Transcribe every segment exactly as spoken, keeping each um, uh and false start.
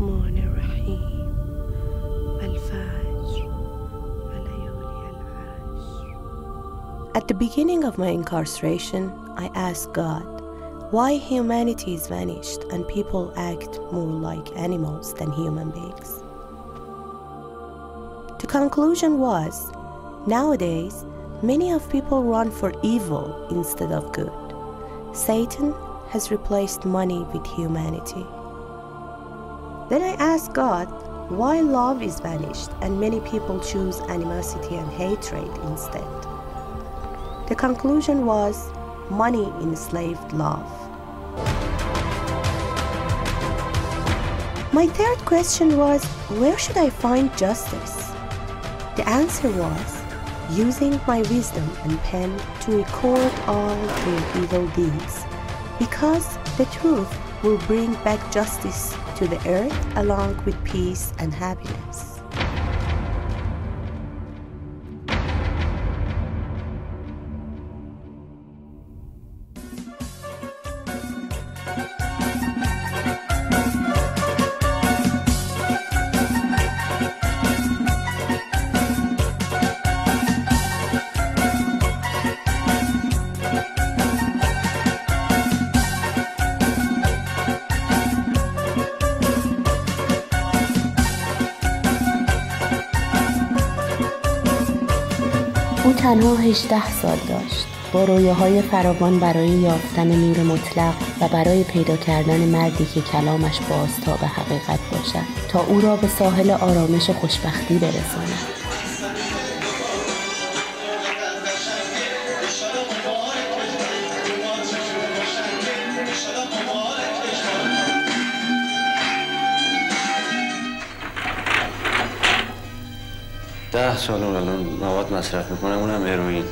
الرحمن الرحيم والفجر وليالي العشر. At the beginning of my incarceration, I asked God why humanity is vanished and people act more like animals than human beings. The conclusion was, nowadays, many of people run for evil instead of good. Satan has replaced money with humanity. Then I asked God why love is vanished and many people choose animosity and hatred instead. The conclusion was, money enslaved love. My third question was, where should I find justice? The answer was, using my wisdom and pen to record all their evil deeds, because the truth will bring back justice to the earth along with peace and happiness. او تنها هجده سال داشت، با رویاهای فراوان برای یافتن نور مطلق و برای پیدا کردن مردی که کلامش بازتاب حقیقت باشد تا او را به ساحل آرامش خوشبختی برساند. ده سال اون الان مواد مصرف میکنم، اونم هروئین.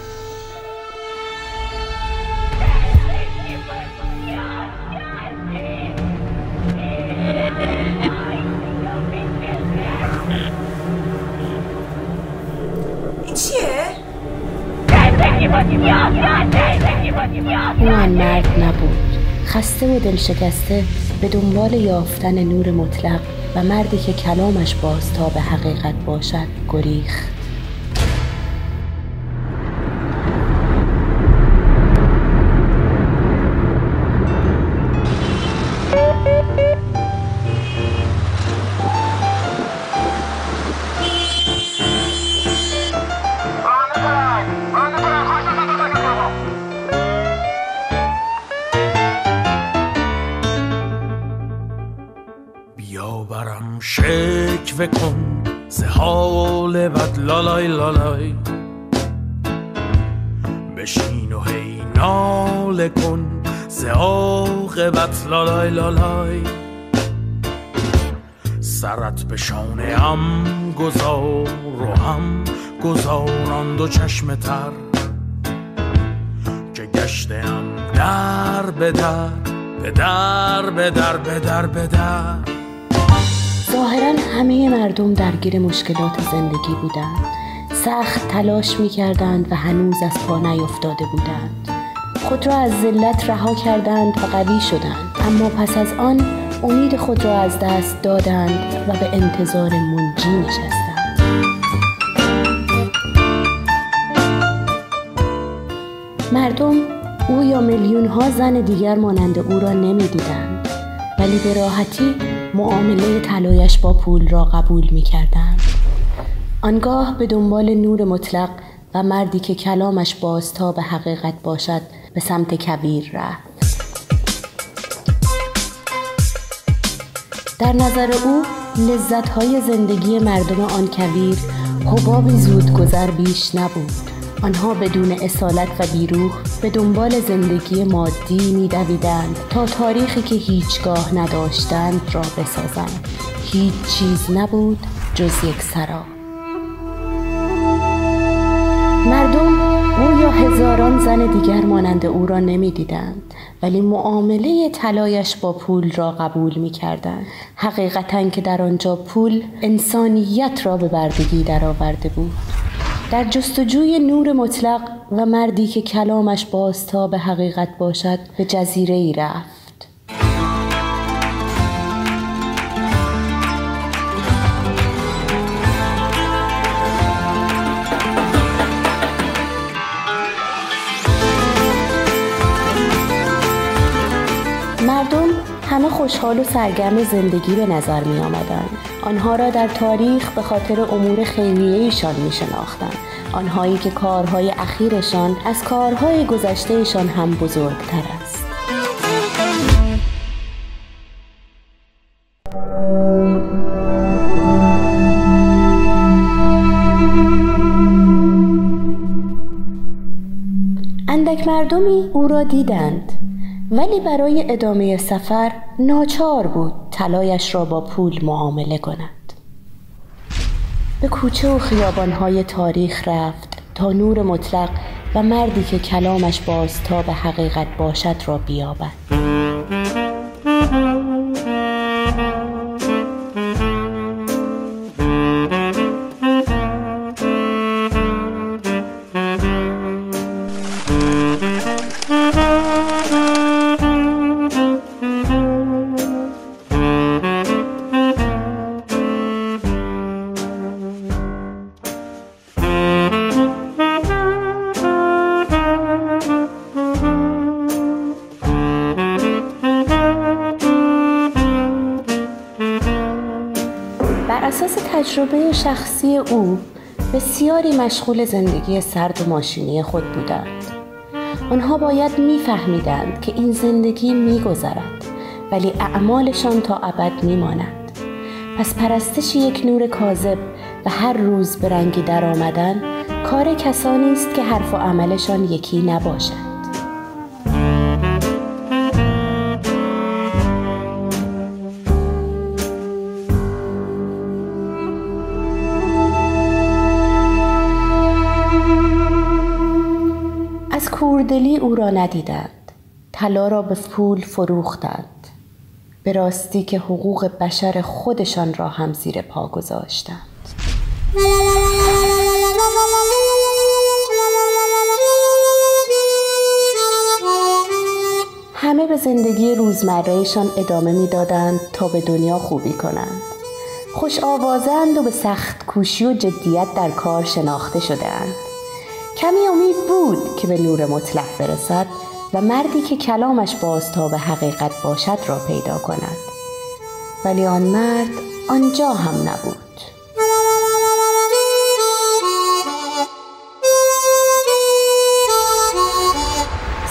این چیه؟ اون مرد نبود، خسته و دلشکسته به دنبال یافتن نور مطلق و مردی که کلامش باز تا به حقیقت باشد گریخت. برم شکوه کن ز حال بد لالای لالای، بشین و هی ناله کن ز عاقبت لالای لالای. سرت به شانه هم گذار و هم گذاران دو چشم تر، که گشته هم در به در به در به در به در به در. ظاهرا همه مردم درگیر مشکلات زندگی بودند، سخت تلاش می‌کردند و هنوز از پا نیافتاده بودند. خود را از ذلت رها کردند و قوی شدند، اما پس از آن امید خود را از دست دادند و به انتظار منجی نشستند. مردم او یا میلیون‌ها زن دیگر مانند او را نمی‌دیدند، ولی به راحتی معامله طلایش با پول را قبول می کردند. آنگاه به دنبال نور مطلق و مردی که کلامش باز تا به حقیقت باشد به سمت کبیر رفت. در نظر او لذت‌های زندگی مردم آن کبیر حبابی زودگذر بیش نبود. آنها بدون اصالت و بیروح به دنبال زندگی مادی می‌دویدند تا تاریخی که هیچگاه نداشتند را بسازند. هیچ چیز نبود جز یک سرا. مردم او یا هزاران زن دیگر مانند او را نمی‌دیدند، ولی معامله طلایش با پول را قبول می‌کردند. حقیقتاً که در آنجا پول انسانیت را به بردگی درآورده بود. در جستجوی نور مطلق و مردی که کلامش باز تا به حقیقت باشد به جزیره ای رفت. خوشحال و سرگرم زندگی به نظر می آمدند. آنها را در تاریخ به خاطر امور خیریه‌ایشان می شناختند. آنهایی که کارهای اخیرشان از کارهای گذشتهشان هم بزرگتر است. اندک مردمی او را دیدند، ولی برای ادامه سفر ناچار بود طلایش را با پول معامله کند. به کوچه و خیابانهای تاریخ رفت تا نور مطلق و مردی که کلامش بازتاب حقیقت باشد را بیابد. تجربه شخصی او، بسیاری مشغول زندگی سرد و ماشینی خود بودند. آنها باید می‌فهمیدند که این زندگی می‌گذرد، ولی اعمالشان تا ابد می‌ماند. پس پرستش یک نور کاذب و هر روز به رنگی در آمدن کار کسانی است که حرف و عملشان یکی نباشد. کوردلی او را ندیدند، طلا را به پول فروختند، به راستی که حقوق بشر خودشان را هم زیر پا گذاشتند. همه به زندگی روزمرهشان ادامه می‌دادند تا به دنیا خوبی کنند. خوش آوازند و به سخت کوشی و جدیت در کار شناخته شده‌اند. کمی امید بود که به نور مطلق برسد و مردی که کلامش بازتاب حقیقت باشد را پیدا کند، ولی آن مرد آنجا هم نبود.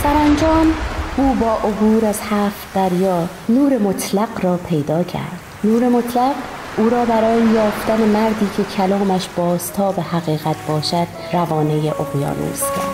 سرانجام او با عبور از هفت دریا نور مطلق را پیدا کرد. نور مطلق او را برای یافتن مردی که کلامش بازتاب حقیقت باشد روانه اقیانوس کرد.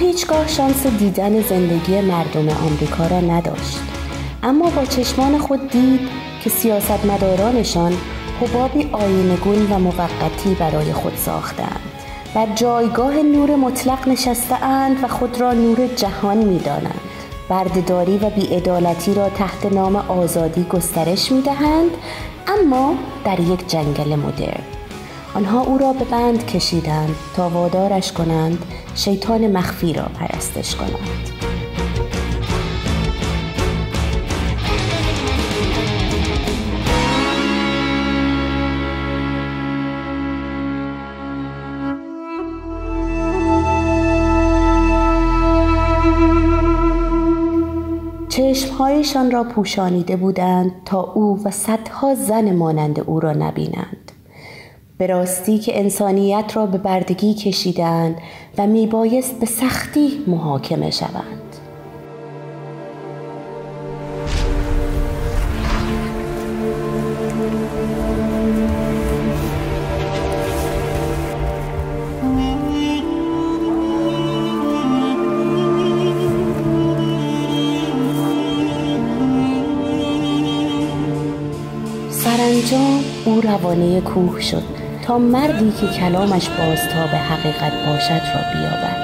هیچگاه شانس دیدن زندگی مردم آمریکا را نداشت، اما با چشمان خود دید که سیاستمدارانشان حبابی آیین‌گون و موقتی برای خود ساختند. بر جایگاه نور مطلق نشسته‌اند و خود را نور جهان می‌دانند. بردهداری و بی‌عدالتی را تحت نام آزادی گسترش می‌دهند، اما در یک جنگل مدرن. آنها او را به بند کشیدند تا وادارش کنند شیطان مخفی را پرستش کنند. چشمهایشان را پوشانیده بودند تا او و صدها زن مانند او را نبینند. به راستی که انسانیت را به بردگی کشیدند و میبایست به سختی محاکمه شوند. سرانجام او روانه کوه شد تا مردی که کلامش بازتاب حقیقت باشد را بیابد.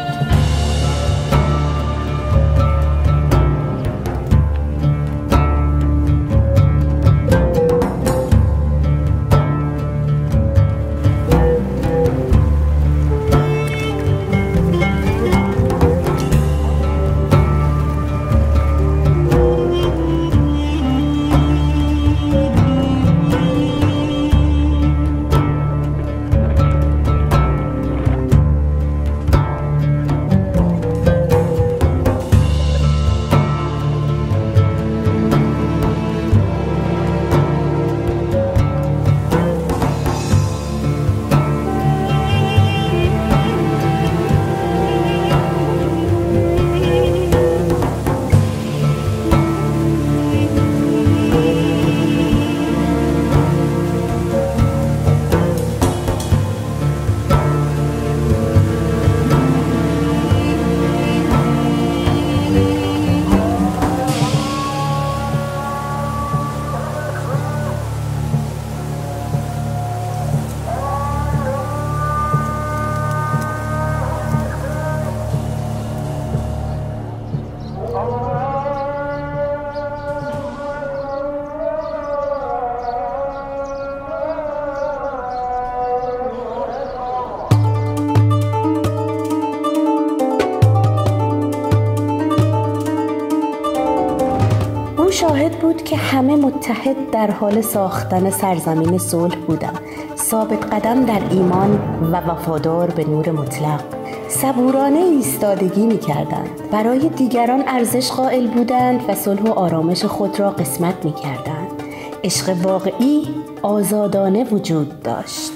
شاهد بود که همه متحد در حال ساختن سرزمین صلح بودند، ثابت قدم در ایمان و وفادار به نور مطلق. صبورانه ایستادگی می‌کردند، برای دیگران ارزش قائل بودند و صلح و آرامش خود را قسمت می‌کردند. عشق واقعی آزادانه وجود داشت.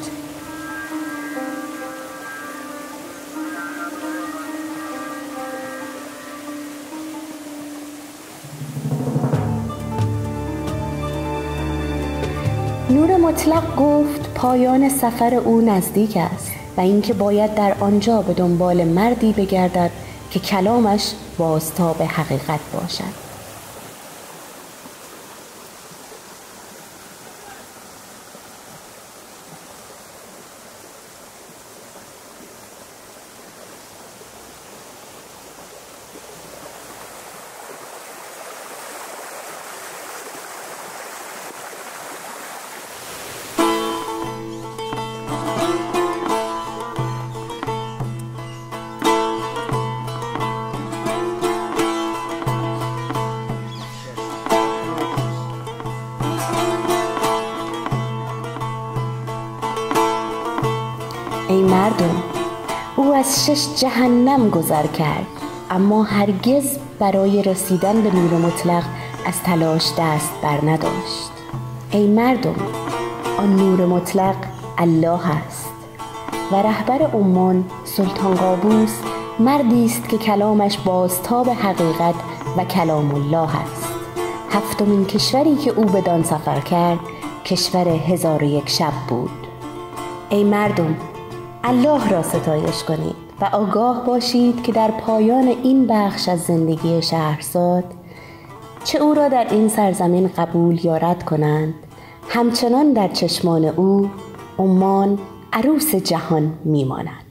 نور مطلق گفت پایان سفر او نزدیک است و اینکه باید در آنجا به دنبال مردی بگردد که کلامش بازتاب حقیقت باشد. ای مردم، او از شش جهنم گذر کرد، اما هرگز برای رسیدن به نور مطلق از تلاش دست بر نداشت. ای مردم، آن نور مطلق الله است و رهبر عمان سلطان قابوس مردی است که کلامش بازتاب حقیقت و کلام الله است. هفتمین کشوری که او بدان سفر کرد کشور هزار و یک شب بود. ای مردم، الله را ستایش کنید و آگاه باشید که در پایان این بخش از زندگی شهرزاد، چه او را در این سرزمین قبول یا رد کنند، همچنان در چشمان او عمان عروس جهان میماند.